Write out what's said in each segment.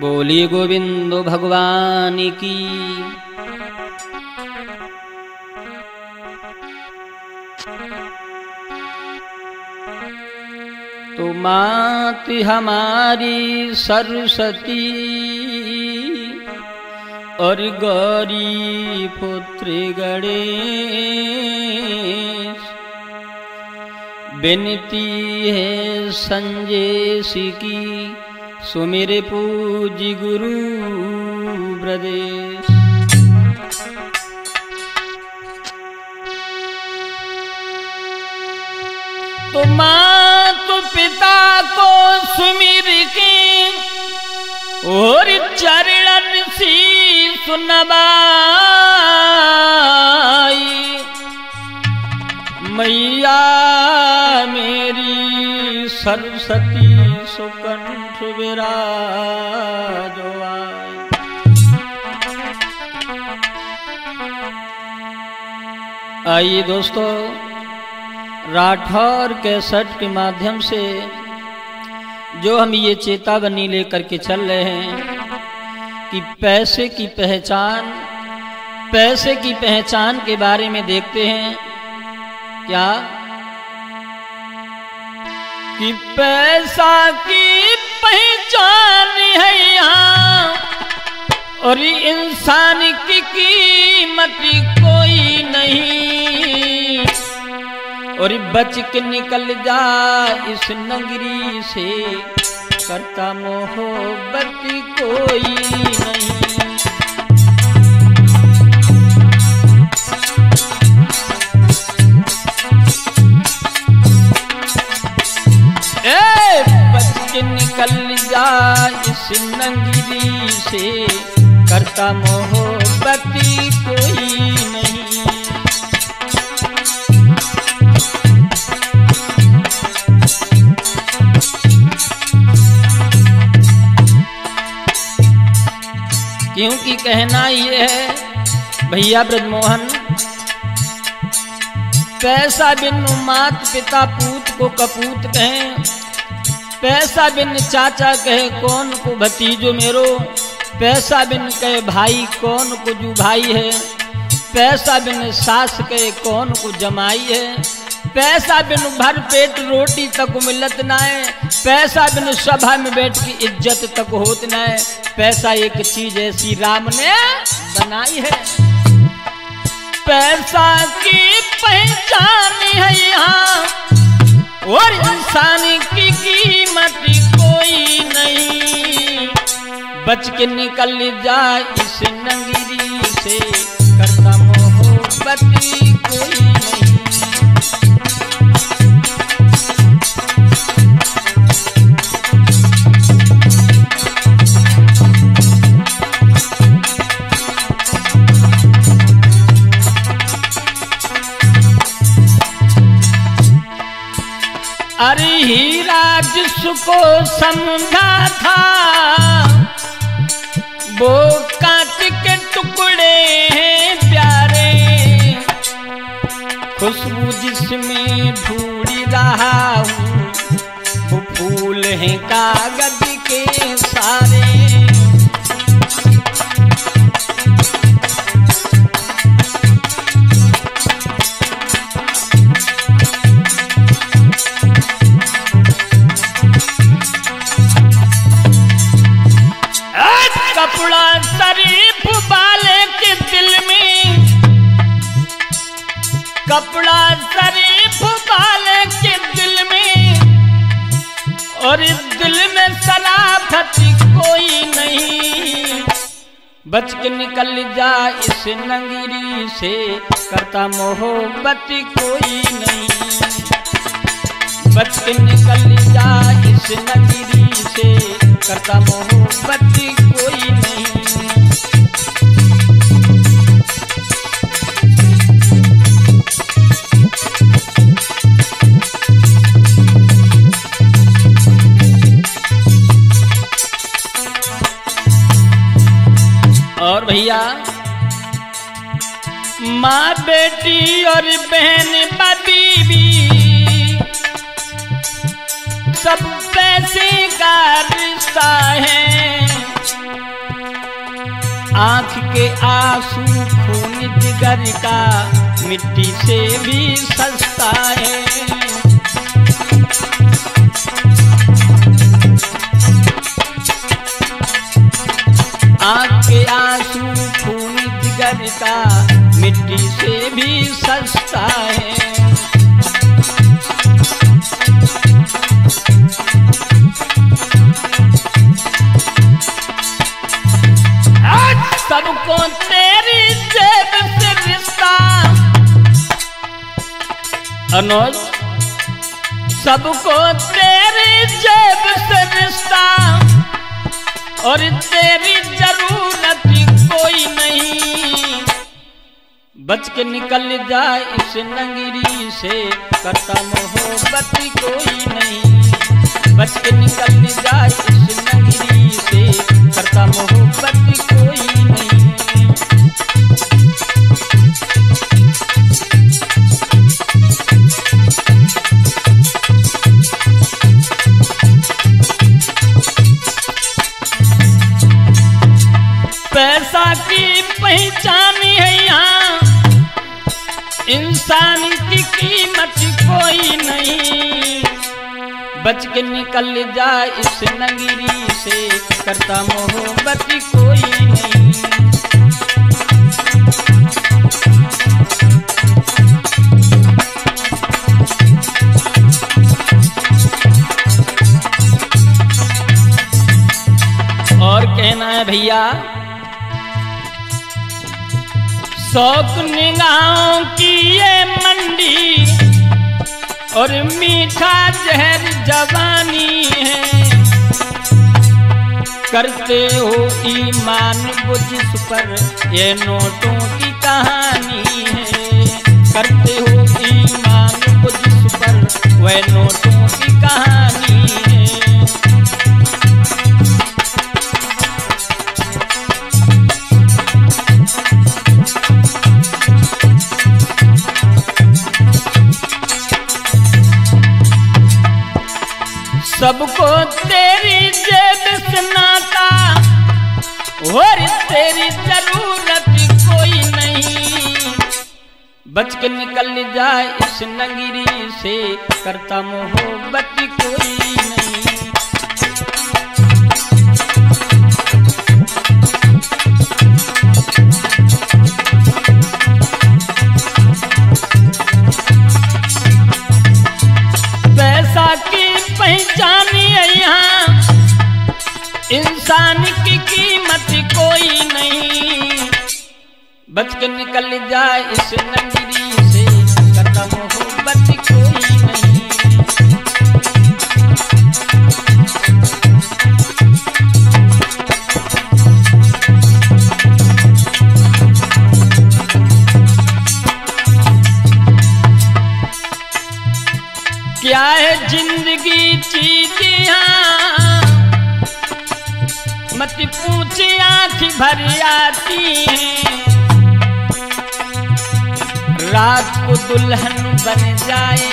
बोली गोविंद भगवान की। तो मात हमारी सरस्वती और गौरी पुत्र गणेश, विनती है संजेश की, सुमिर पूज्य गुरु ब्रजेश। तो माँ तो पिता को सुमिर के और चरणन सी सुनबाई, मैया मेरी सरस्वती सुकंठ विराजो आए। आइए दोस्तों, राठौर कैसेट के माध्यम से जो हम ये चेतावनी लेकर के चल रहे हैं कि पैसे की पहचान के बारे में देखते हैं क्या कि पैसा की पहचान है यहाँ और इंसान की कीमत कोई नहीं। और बच के निकल जा इस नगरी से, करता मोहब्बत कोई नहीं। निकल जा इस नगरी से, करता मोहब्बत कोई नहीं। क्योंकि कहना यह है भैया ब्रजमोहन, पैसा बिन मात पिता पूत को कपूत कहें, पैसा बिन चाचा कहे कौन को भतीजो मेरो, पैसा बिन कहे भाई कौन को जू भाई है, पैसा बिन सास कहे कौन को जमाई है, पैसा बिन भर पेट रोटी तक मिलत ना है, पैसा बिन सभा में बैठ की इज्जत तक होत ना है। पैसा एक चीज ऐसी राम ने बनाई है। पैसा की पहचान है यहाँ और इंसान की कीमत कोई नहीं। बच के निकल जा इस नगरी से, करता मोहब्बत कोई नहीं। अरे हीरा जिसको समझा था वो काट के टुकड़े हैं प्यारे, खुशबू जिसमें ढूंढ रहा हूँ वो फूल हैं कागज के सारे। कपड़ा शरीफ वाले के दिल में और इस दिल में शराफत कोई नहीं। बच के निकल जा इस नगरी से, करता मोहब्बत कोई नहीं। बच के निकल जा इस नगरी से, करता मोहब्बत कोई नहीं। और भैया माँ बेटी और बहन बीबी सब पैसे का रिश्ता है। आँख के आंसू खून जिगर का मिट्टी से भी सस्ता है। आँख के आंसू खून जिगर का मिट्टी से भी सस्ता है। सबको तेरी जेब से रिश्ता अनुज, सबको तेरी जेब से रिश्ता और तेरी जरूरत कोई नहीं। बच के निकल जाए इस नंगरी से, करता मोहब्बत कोई नहीं। बच के निकल जाए इस नंगरी से, करता मोहब्बत कोई पैसा की पहचान है यहाँ, इंसान की कीमत कोई नहीं। बच के निकल जाए इस नगरी से, करता मोहब्बत कोई नहीं। और कहना है भैया, शौक निगाहों की ये मंडी और मीठा जहर जवानी है। करते हो ईमान को जिस पर, ये नोटों की कहानी है। करते हो ईमान को जिस पर, वह नोटों की कहानी है। सबको तेरी जेब से नाता और तेरी जरूरत कोई नहीं। बच के निकल जाए इस नगरी से, करता मोहब्बत कोई नहीं। इंसान की कीमत कोई नहीं। बच के निकल जाए इस नगरी से, करता मोहब्बत कोई नहीं। क्या है जिंदगी चीज़ियाँ मत पूछे, आँख भर आती है। रात को दुल्हन बन जाए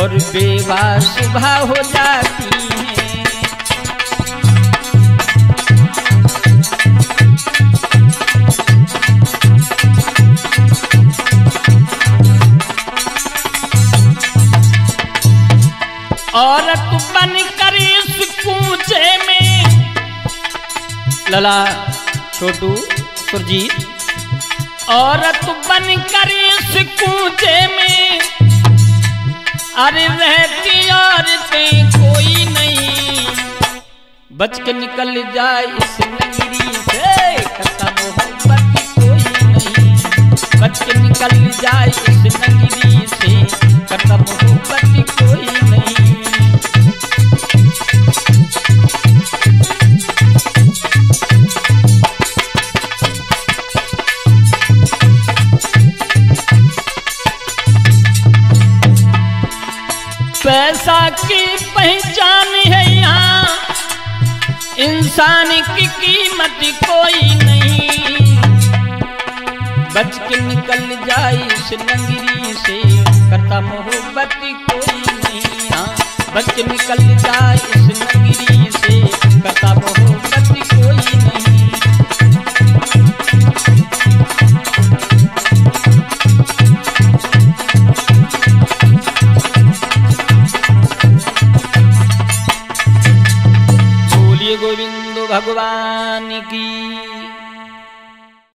और बेवा सुबह हो जाती है। औरत बनकर इस कूचे में लला छोटू सुरजीत, औरत बनकर इस कूचे में अरे रहती औरतें कोई नहीं। बच के निकल जाए इस नगरी से, करता मोहब्बत कोई नहीं। बच के निकल जाए इस नगरी से, करता मोहब्बत कोई नहीं। पैसा की पहचान है यहाँ, इंसान की कीमत कोई नहीं। बच के निकल जाए इस नगरी से, करता मोहब्बत कोई नहीं। बच के निकल जाए इस नगरी से, करता मोहब्बत कोई नहीं। गोविंद भगवान की।